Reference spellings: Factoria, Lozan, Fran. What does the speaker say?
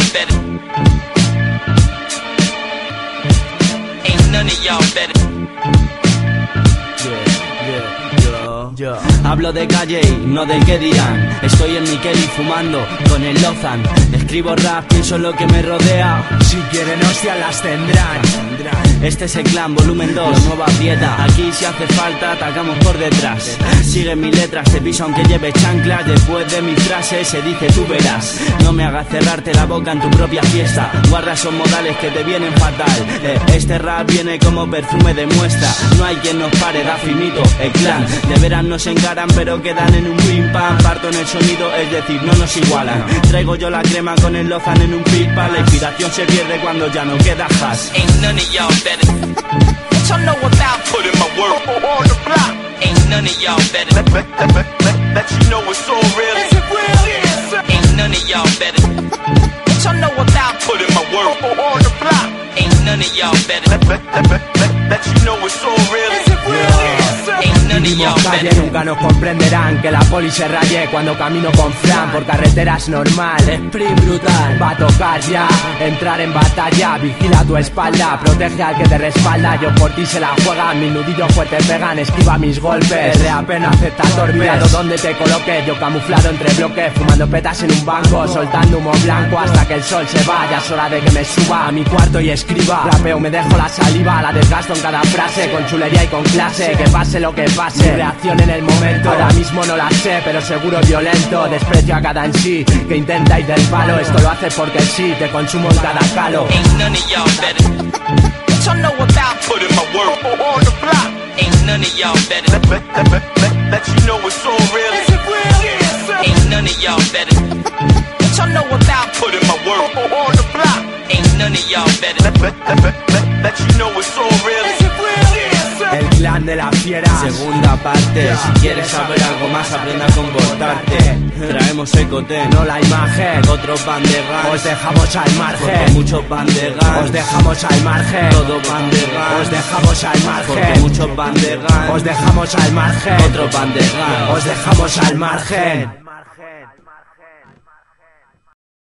y'all better. Ain't none of y'all better. Hablo de calle y no de qué dirán. Estoy en mi Kelly fumando con el Lozan. Escribo rap, pienso en lo que me rodea. Si quieren hostia las tendrán. Este es el clan, volumen 2, la nueva dieta. Aquí si hace falta atacamos por detrás. Sigue mis letras, te piso aunque lleve chanclas. Después de mi frase se dice tú verás. No me hagas cerrarte la boca en tu propia fiesta. Guarda esos modales que te vienen fatal. Este rap viene como perfume de muestra. No hay quien nos pare, da finito el clan. De veras nos encaran pero quedan en un pim pam. Parto en el sonido, es decir, no nos igualan. Traigo yo la crema con el Lozan en un pipa. La inspiración se pierde cuando ya no queda hash. Ain't none of y'all better. What y'all know about putting my work on the block? Ain't none of y'all better. That you know it's so real. It's a real answer. Ain't none of y'all better. What y'all know about putting my work on the block? Ain't none of y'all better. That you know it's so real. It's a real answer. Ain't none of y'all better. Nunca nos comprenderán que la poli se raye cuando camino con Fran por carreteras normal. Sprint brutal, va a tocar ya entrar en batalla. Vigila tu espalda, protege al que te respalda. Yo por ti se la juega, mis nudillos fuertes pegan. Esquiva mis golpes, de apenas acepta torpes. Cuidado donde te coloques, yo camuflado entre bloques. Fumando petas en un banco, soltando humo blanco hasta que el sol se vaya. Es hora de que me suba a mi cuarto y escriba. Rapeo, me dejo la saliva, la desgasto en cada frase. Con chulería y con clase, que pase lo que pase. Reacción en el momento, ahora mismo no la sé, pero seguro violento. Desprecio a cada en sí que intenta ir del palo. Esto lo hace porque sí, te consumo en cada calo. Ain't none of y'all better. What y'all know about putting my work on the block? Ain't none of y'all better. That you know it's so real. It's a real answer. Ain't none of y'all better. What y'all know about putting my work on the block? Ain't none of y'all better. That you know it's so real. It's a real answer. El clan de la fiera. Segunda parte. Si quieres saber algo más, aprenda a comportarte. Traemos el cote, no la imagen. Otros bandegas, os dejamos al margen. Porque muchos bandegas, os dejamos al margen. Todos bandegas, os dejamos al margen. Porque muchos bandegas, os dejamos al margen. Otros bandegas, os dejamos al margen.